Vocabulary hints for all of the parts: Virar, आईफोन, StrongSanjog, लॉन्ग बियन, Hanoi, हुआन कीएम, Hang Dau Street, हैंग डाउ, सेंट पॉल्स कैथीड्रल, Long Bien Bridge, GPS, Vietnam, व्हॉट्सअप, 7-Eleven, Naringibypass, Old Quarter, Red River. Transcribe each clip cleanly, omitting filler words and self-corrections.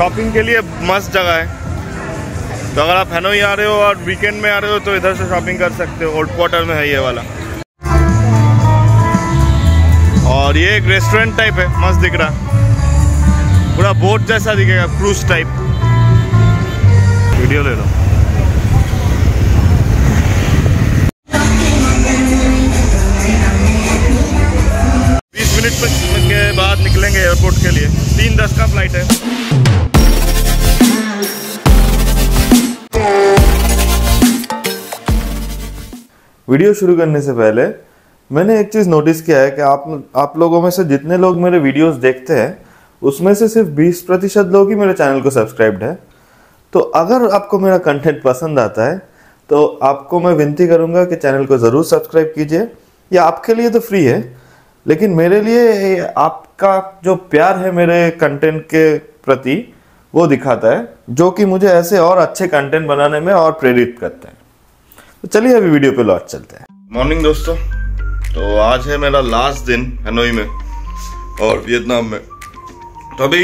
Shopping के लिए मस्त जगह है। तो अगर आप हनोई आ रहे हो और वीकेंड में आ रहे हो तो इधर से शॉपिंग कर सकते हो। ओल्ड क्वार्टर में है ये वाला, और ये एक रेस्टोरेंट टाइप है, मस्त दिख रहा, पूरा बोट जैसा दिखेगा, क्रूज टाइप। वीडियो ले लो। के बाद निकलेंगे एयरपोर्ट के लिए, 3:10 का फ्लाइट है। वीडियो शुरू करने से पहले मैंने एक चीज़ नोटिस किया है कि आप लोगों में से जितने लोग मेरे वीडियोस देखते हैं उसमें से सिर्फ 20% लोग ही मेरे चैनल को सब्सक्राइब्ड है। तो अगर आपको मेरा कंटेंट पसंद आता है तो आपको मैं विनती करूंगा कि चैनल को ज़रूर सब्सक्राइब कीजिए। या आपके लिए तो फ्री है, लेकिन मेरे लिए आपका जो प्यार है मेरे कंटेंट के प्रति वो दिखाता है, जो कि मुझे ऐसे और अच्छे कंटेंट बनाने में और प्रेरित करता है। तो चलिए अभी वीडियो पे लौट चलते हैं। मॉर्निंग दोस्तों, तो आज है मेरा लास्ट दिन हनोई में और वियतनाम में। तो अभी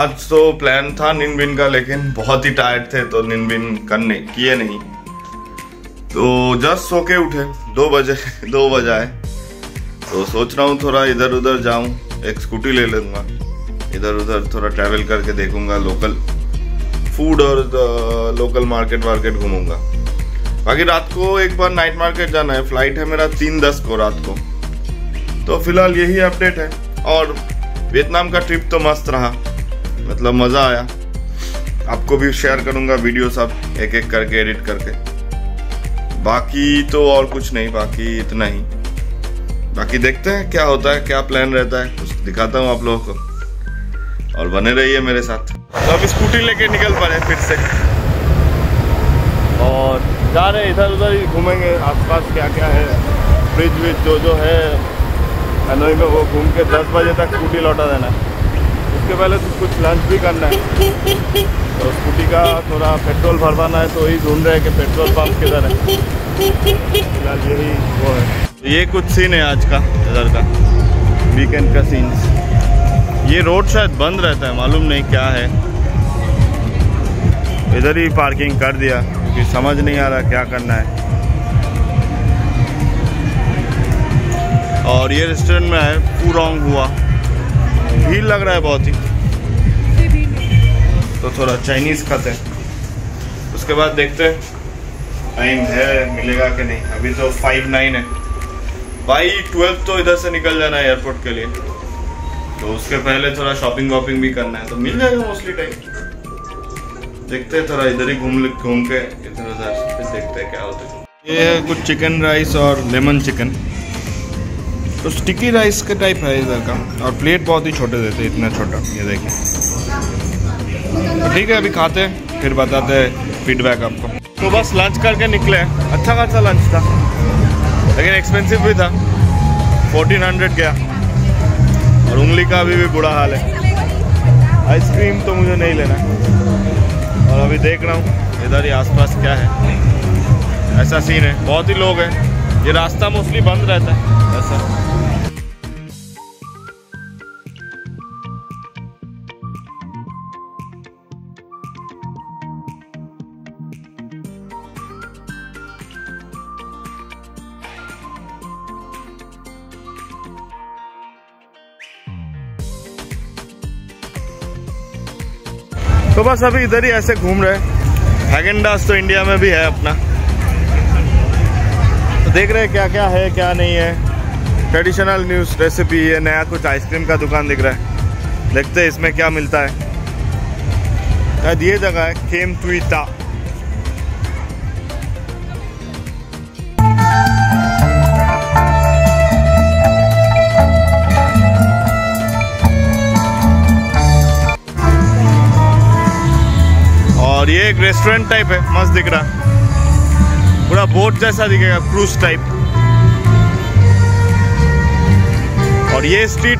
आज तो प्लान था नींद बीन का, लेकिन बहुत ही टायर्ड थे तो नींद बीन किए नहीं। तो जस्ट सो के उठे, 2 बजे आए। तो सोच रहा हूँ थोड़ा इधर उधर जाऊँ, एक स्कूटी ले लूँगा, इधर उधर थोड़ा ट्रैवल करके देखूँगा, लोकल फूड और लोकल मार्केट घूमूँगा। बाकी रात को एक बार नाइट मार्केट जाना है, फ्लाइट है मेरा 3:10 को रात को। तो फिलहाल यही अपडेट है। और वियतनाम का ट्रिप तो मस्त रहा, मतलब मज़ा आया। आपको भी शेयर करूँगा वीडियो सब एक एक करके एडिट करके। बाकी तो और कुछ नहीं, बाकी इतना ही। बाकी देखते हैं क्या होता है, क्या प्लान रहता है, कुछ दिखाता हूँ आप लोगों को, और बने रहिए मेरे साथ। तो अब स्कूटी लेके निकल पड़े फिर से और जा रहे इधर उधर ही घूमेंगे, आसपास क्या क्या है, ब्रिज व्रिज जो है हनोई में वो घूम के 10 बजे तक स्कूटी लौटा देना है। उसके पहले तो कुछ लंच भी करना है, तो स्कूटी का थोड़ा पेट्रोल भरवाना है। तो यही ढूंढ रहे हैं कि पेट्रोल पंप किधर है, फिलहाल यही वो है। ये कुछ सीन है आज का, इधर का वीकेंड का सीन्स। ये रोड शायद बंद रहता है, मालूम नहीं क्या है। इधर ही पार्किंग कर दिया क्योंकि समझ नहीं आ रहा क्या करना है। और ये रेस्टोरेंट में है पूरोंग हुआ, भीड़ लग रहा है बहुत ही। तो थोड़ा चाइनीज़ खाते हैं, उसके बाद देखते हैं टाइम है मिलेगा कि नहीं। अभी तो 5:09 है भाई, 12 तो इधर से निकल जाना है एयरपोर्ट के लिए। तो उसके पहले थोड़ा शॉपिंग वॉपिंग भी करना है, तो मिल जाएगा मोस्टली टाइम। देखते हैं थोड़ा इधर ही घूम के इधर उधर, फिर देखते हैं क्या होता है। ये कुछ चिकन राइस और लेमन चिकन, तो स्टिकी राइस के टाइप है इधर का। और प्लेट बहुत ही छोटे देते, इतना छोटा, ये देखें। तो ठीक है, अभी खाते हैं फिर बताते हैं फीडबैक आपको। तो बस लंच करके निकले, अच्छा खासा लंच था लेकिन एक्सपेंसिव भी था, 1400 गया। और उंगली का अभी भी बुरा हाल है। आइसक्रीम तो मुझे नहीं लेना। और अभी देख रहा हूँ इधर ही आसपास क्या है, ऐसा सीन है, बहुत ही लोग हैं। ये रास्ता मोस्टली बंद रहता है ऐसा। तो बस अभी इधर ही ऐसे घूम रहे हैं। हैंग डाउ तो इंडिया में भी है अपना, तो देख रहे हैं क्या क्या है क्या नहीं है। ट्रेडिशनल न्यूज़ रेसिपी, ये नया कुछ आइसक्रीम का दुकान दिख रहा है, देखते हैं इसमें क्या मिलता है। शायद ये जगह है केम ट्वीटा। और ये एक रेस्टोरेंट टाइप है, मस्त दिख रहा, पूरा बोट जैसा दिखेगा, क्रूज टाइप। और ये स्ट्रीट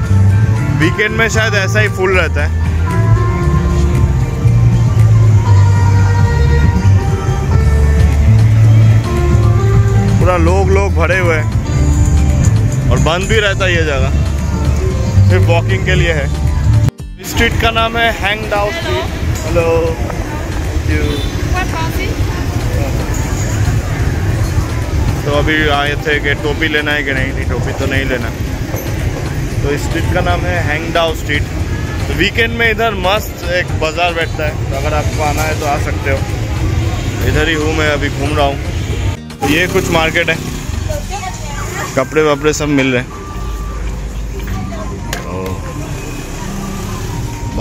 वीकेंड में शायद ऐसा ही फुल रहता है, पूरा लोग भरे हुए हैं। और बंद भी रहता है ये जगह, सिर्फ वॉकिंग के लिए है। स्ट्रीट का नाम है हैंग डाउ स्ट्रीट। हेलो तो अभी आए थे कि टोपी लेना है कि नहीं, टोपी तो नहीं लेना। तो इस स्ट्रीट का नाम है हैंग डाउ स्ट्रीट। तो वीकेंड में इधर मस्त एक बाज़ार बैठता है, तो अगर आपको आना है तो आ सकते हो। इधर ही हूँ मैं, अभी घूम रहा हूँ। ये कुछ मार्केट है, कपड़े वपड़े सब मिल रहे हैं। तो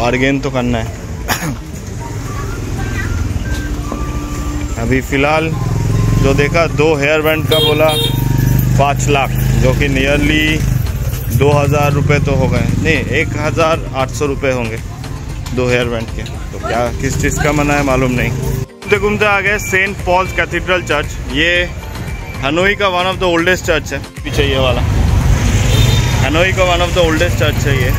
बार्गेन तो करना है। अभी फ़िलहाल जो देखा, दो हेयर बैंड का बोला 5 लाख, जो कि नियरली 2000 रुपये तो हो गए, नहीं 1800 रुपये होंगे 2 हेयर बैंड के। तो क्या किस चीज़ का मना है मालूम नहीं। घूमते घूमते आ गए सेंट पॉल्स कैथीड्रल चर्च। ये हनोई का one of the oldest church है। पीछे ये वाला हनोई का one of the oldest church है ये।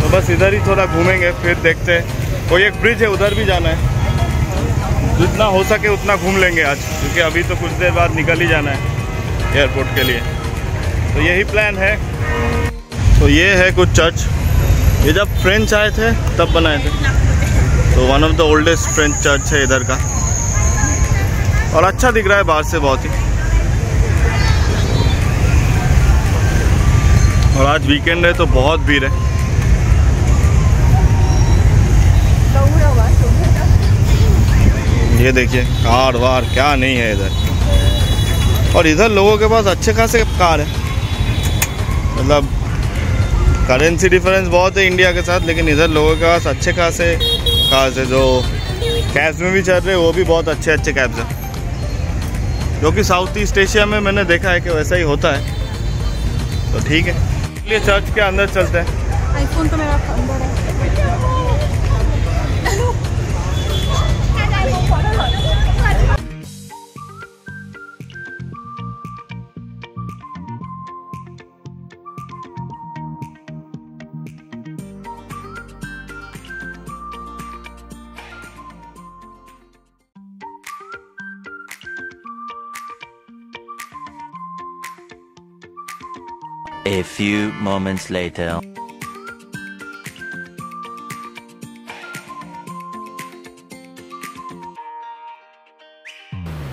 तो बस इधर ही थोड़ा घूमेंगे, फिर देखते हैं। कोई एक ब्रिज है, उधर भी जाना है। जितना हो सके उतना घूम लेंगे आज, क्योंकि अभी तो कुछ देर बाद निकल ही जाना है एयरपोर्ट के लिए। तो यही प्लान है। तो ये है कुछ चर्च, ये जब फ्रेंच आए थे तब बनाए थे। तो one of the oldest French church है इधर का, और अच्छा दिख रहा है बाहर से बहुत ही। और आज वीकेंड है तो बहुत भीड़ है। ये देखिए कार वार क्या नहीं है इधर। और इधर लोगों के पास अच्छे खासे कार है, मतलब करेंसी डिफरेंस बहुत है इंडिया के साथ, लेकिन इधर लोगों के पास अच्छे खासे कार्स है। जो कैब्स में भी चल रहे हैं वो भी बहुत अच्छे अच्छे कैब्स हैं, जो कि साउथ ईस्ट एशिया में मैंने देखा है कि वैसा ही होता है। तो ठीक है, इसलिए चर्च के अंदर चलते हैं। आईफोन तो मेरा अंदर है। A few moments later.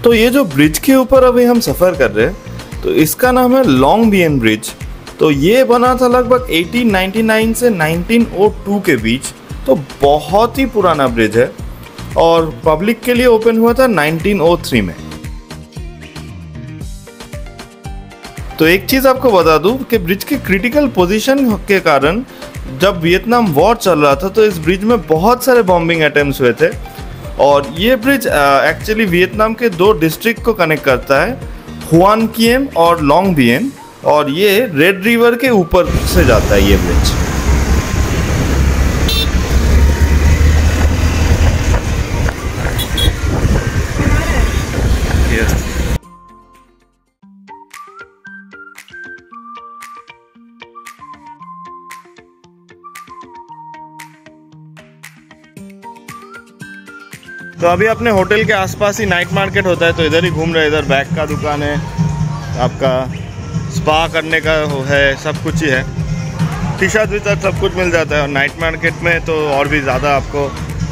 तो ये जो ब्रिज के ऊपर अभी हम सफर कर रहे हैं, तो इसका नाम है लॉन्ग बियन ब्रिज। तो ये बना था लगभग 1899 से 1902 के बीच। तो बहुत ही पुराना ब्रिज है, और पब्लिक के लिए ओपन हुआ था 1903 में। तो एक चीज़ आपको बता दूं कि ब्रिज के क्रिटिकल पोजीशन के कारण जब वियतनाम वॉर चल रहा था, तो इस ब्रिज में बहुत सारे बॉम्बिंग अटेम्प्ट्स हुए थे। और ये ब्रिज एक्चुअली वियतनाम के 2 डिस्ट्रिक्ट को कनेक्ट करता है, हुआन कीएम और लॉन्ग बियन। और ये रेड रिवर के ऊपर से जाता है ये ब्रिज। तो अभी अपने होटल के आसपास ही नाइट मार्केट होता है, तो इधर ही घूम रहे हैं। इधर बैग का दुकान है, आपका स्पा करने का है, सब कुछ ही है। टी शर्ट भी तक सब कुछ मिल जाता है। और नाइट मार्केट में तो और भी ज़्यादा आपको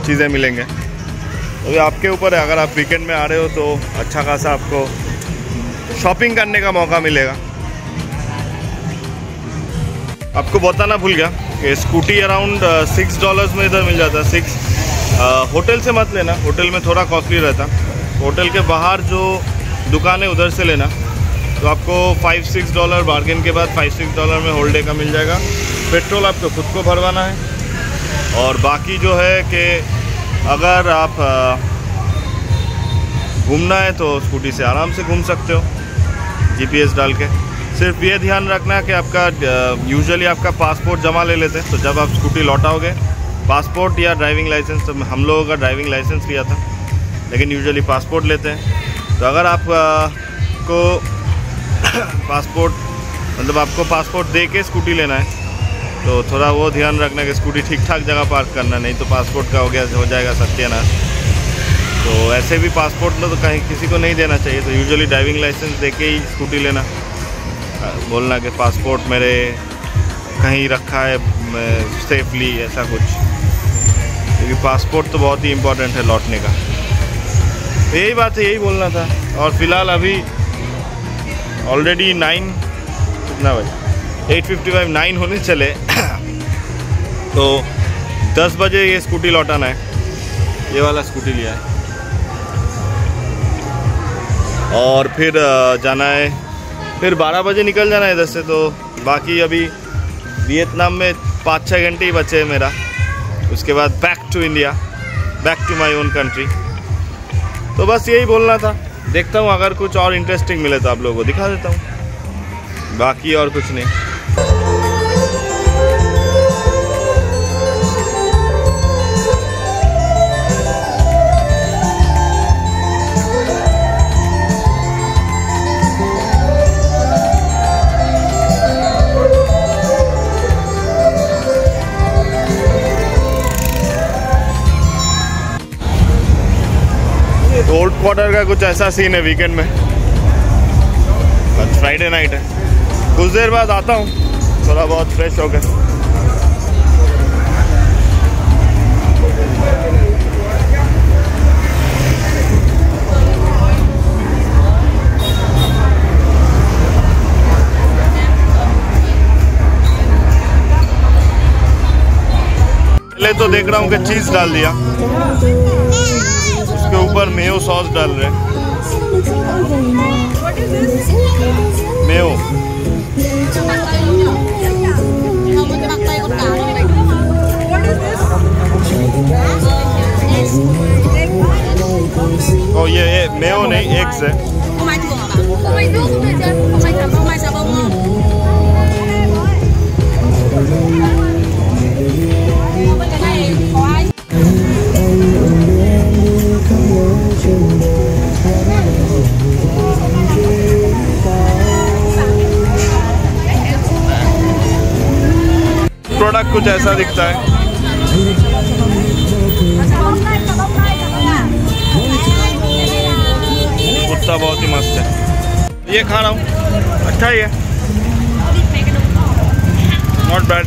चीज़ें मिलेंगे। तो ये आपके ऊपर है, अगर आप वीकेंड में आ रहे हो तो अच्छा खासा आपको शॉपिंग करने का मौका मिलेगा। आपको बताना भूल गया कि स्कूटी अराउंड $6 में इधर मिल जाता है। 6 होटल से मत लेना, होटल में थोड़ा कॉस्टली रहता। होटल के बाहर जो दुकान है उधर से लेना। तो आपको $5-6 बार्गेन के बाद $5-6 में होल डे का मिल जाएगा। पेट्रोल आपको खुद को भरवाना है, और बाकी जो है कि अगर आप घूमना है तो स्कूटी से आराम से घूम सकते हो GPS डाल के। सिर्फ ये ध्यान रखना कि आपका यूजुअली आपका पासपोर्ट जमा ले लेते हैं, तो जब आप स्कूटी लौटाओगे पासपोर्ट या ड्राइविंग लाइसेंस। तो हम लोगों का ड्राइविंग लाइसेंस लिया था, लेकिन यूजुअली पासपोर्ट लेते हैं। तो अगर आप को पासपोर्ट मतलब आपको पासपोर्ट दे के स्कूटी लेना है, तो थोड़ा वो ध्यान रखना कि स्कूटी ठीक ठाक जगह पार्क करना, नहीं तो पासपोर्ट का हो जाएगा सत्यानाश। तो ऐसे भी पासपोर्ट ना तो कहीं किसी को नहीं देना चाहिए। तो यूजुअली ड्राइविंग लाइसेंस दे के ही स्कूटी लेना, बोलना कि पासपोर्ट मेरे कहीं रखा है सेफली ऐसा कुछ, क्योंकि पासपोर्ट तो बहुत ही इम्पोर्टेंट है लौटने का। तो यही बात है, यही बोलना था। और फिलहाल अभी ऑलरेडी 9 कितना बजे 8:55 9 होने चले तो 10 बजे ये स्कूटी लौटाना है, ये वाला स्कूटी लिया है। और फिर जाना है, फिर 12 बजे निकल जाना है इधर से। तो बाकी अभी वियतनाम में 5-6 घंटे ही बचे हैं मेरा, उसके बाद back to India, back to my own country. तो बस यही बोलना था। देखता हूँ अगर कुछ और इंटरेस्टिंग मिले तो आप लोगों को दिखा देता हूँ, बाकी और कुछ नहीं। ओल्ड क्वार्टर का कुछ ऐसा सीन है वीकेंड में, आज फ्राइडे नाइट है। कुछ देर बाद आता हूँ, थोड़ा बहुत फ्रेश होकर। पहले तो देख रहा हूँ कि चीज़ डाल दिया, ऊपर मेयो सॉस डाल रहे हैं। मेयो और ये मेयो नहीं, एग्स है। प्रोडक्ट कुछ ऐसा दिखता है। कुत्ता बहुत ही मस्त है। ये खा रहा हूँ, अच्छा ही है, नॉट बैड।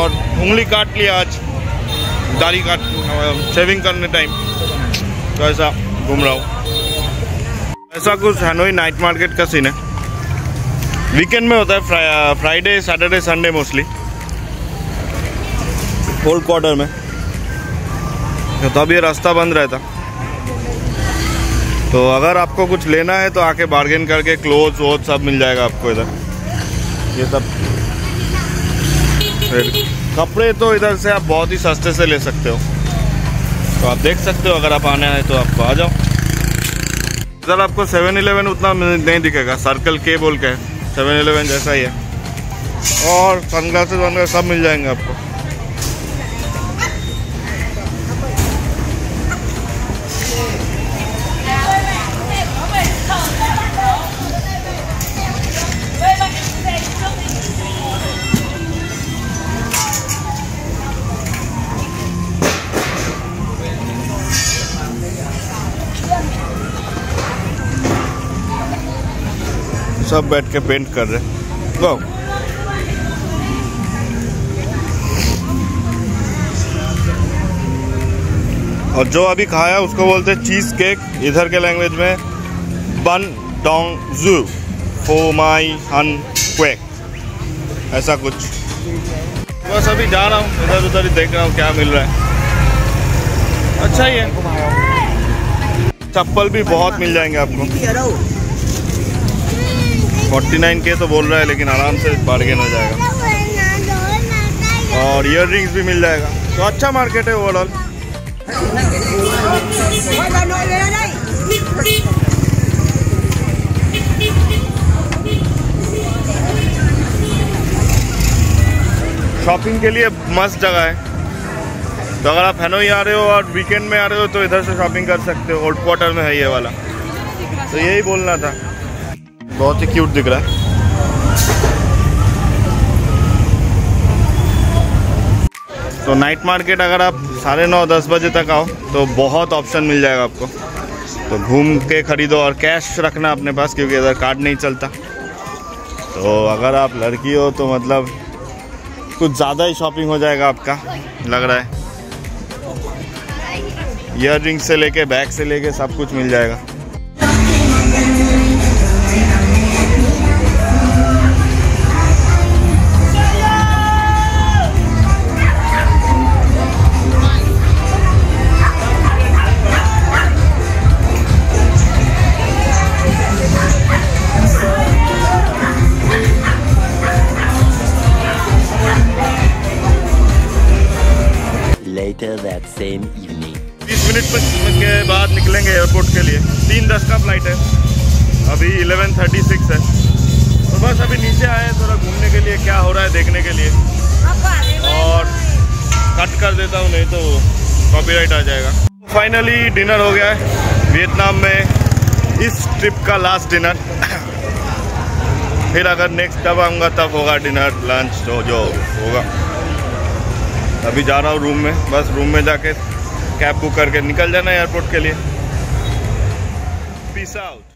और उंगली काट लिया आज, दाढ़ी काट, शेविंग करने टाइम तो ऐसा घूम रहा हूँ। ऐसा कुछ हनोई नाइट मार्केट का सीन है। वीकेंड में होता है, Friday Saturday Sunday mostly old quarter में। तब ये रास्ता बंद रहता। तो अगर आपको कुछ लेना है तो आके बार्गेन करके क्लोथ वोथ सब मिल जाएगा आपको इधर। ये सब कपड़े तो इधर से आप बहुत ही सस्ते से ले सकते हो, तो आप देख सकते हो। अगर आप आने आए तो आप आ जाओ। इधर आपको 7-Eleven उतना नहीं दिखेगा, सर्कल के बोल के 7-Eleven जैसा ही है। और सनग्लासेस वनग्लासेस सब मिल जाएंगे आपको। सब बैठ के पेंट कर रहे हैं गो। और जो अभी खाया उसको बोलते हैं चीज केक, इधर के लैंग्वेज में बन डोंग जू फो माई हन क्वेक, ऐसा कुछ। बस अभी जा रहा हूँ, इधर उधर ही देख रहा हूँ क्या मिल रहा है, अच्छा ही है। चप्पल भी बहुत मिल जाएंगे आपको। 49 के तो बोल रहा है, लेकिन आराम से बार्गेन हो जाएगा। और इयर रिंग्स भी मिल जाएगा, तो अच्छा मार्केट है ओवरऑल। शॉपिंग के लिए मस्त जगह है। तो अगर आप हनोई आ रहे हो और वीकेंड में आ रहे हो तो इधर से शॉपिंग कर सकते हो। ओल्ड क्वार्टर में है ये वाला, तो यही बोलना था। बहुत ही क्यूट दिख रहा है। तो नाइट मार्केट अगर आप 9:30-10 बजे तक आओ तो बहुत ऑप्शन मिल जाएगा आपको। तो घूम के खरीदो और कैश रखना अपने पास, क्योंकि इधर कार्ड नहीं चलता। तो अगर आप लड़की हो तो मतलब कुछ ज़्यादा ही शॉपिंग हो जाएगा आपका, लग रहा है। ईयर रिंग से लेके बैग से लेके सब कुछ मिल जाएगा। That same evening 20 मिनट के बाद निकलेंगे एयरपोर्ट के लिए। 3:10 का फ्लाइट है, अभी 11:36 है। तो बस अभी नीचे आए थोड़ा घूमने के लिए, क्या हो रहा है देखने के लिए, और कट कर देता हूँ नहीं तो कॉपीराइट आ जाएगा। फाइनली डिनर हो गया है वियतनाम में, इस ट्रिप का लास्ट डिनर। फिर अगर नेक्स्ट तब आऊँगा तब होगा डिनर लंच तो जो होगा। अभी जा रहा हूँ रूम में, बस रूम में जाके कैब बुक करके निकल जाना एयरपोर्ट के लिए। Peace out.